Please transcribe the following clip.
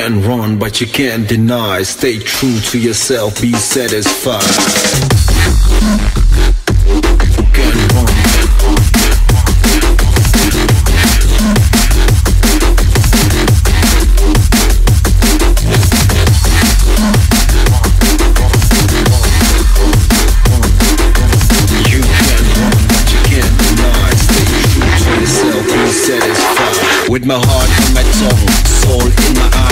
can run, but you can't deny. Stay true to yourself, be satisfied. With my heart and my tongue, soul in my eyes.